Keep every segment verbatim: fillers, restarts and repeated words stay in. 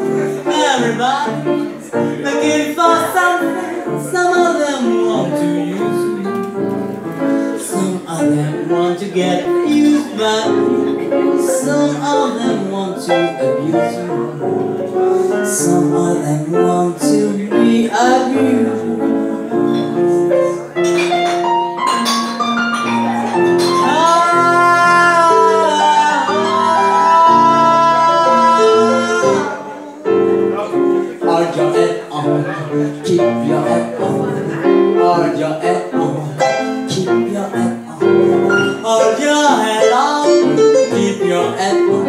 Everybody's looking for something. Some of them want to use me, some of them want to get used by me, some of them want to abuse me, some of them want to be abused. Keep your head on, hold your head on, keep your head on, hold your head on, keep your head on,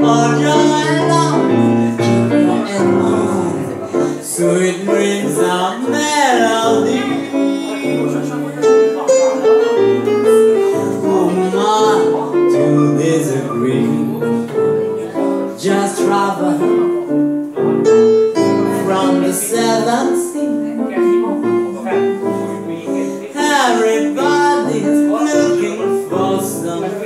hold your head on, keep your head on. Sweet dreams are melody. I'm not to disagree, just travel the seventh sea. Everybody's looking for something.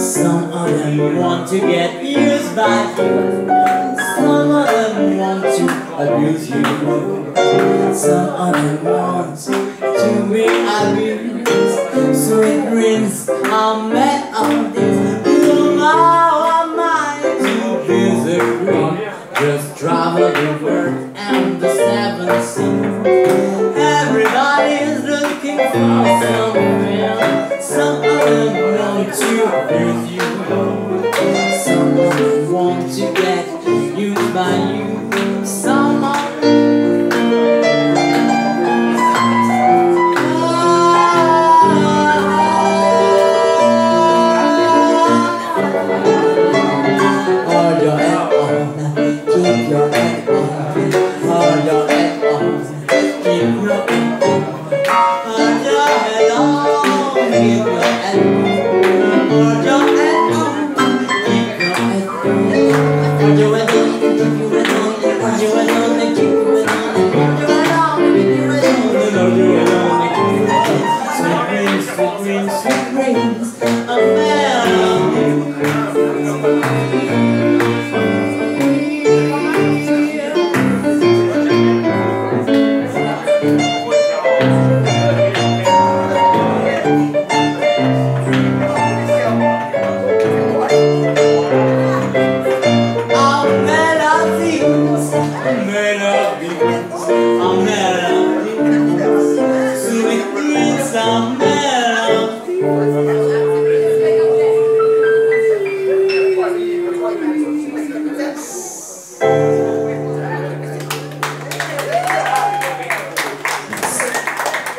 Some of them want to get used by you, some of them want to abuse you, some of them want to be abused. Sweet dreams are made.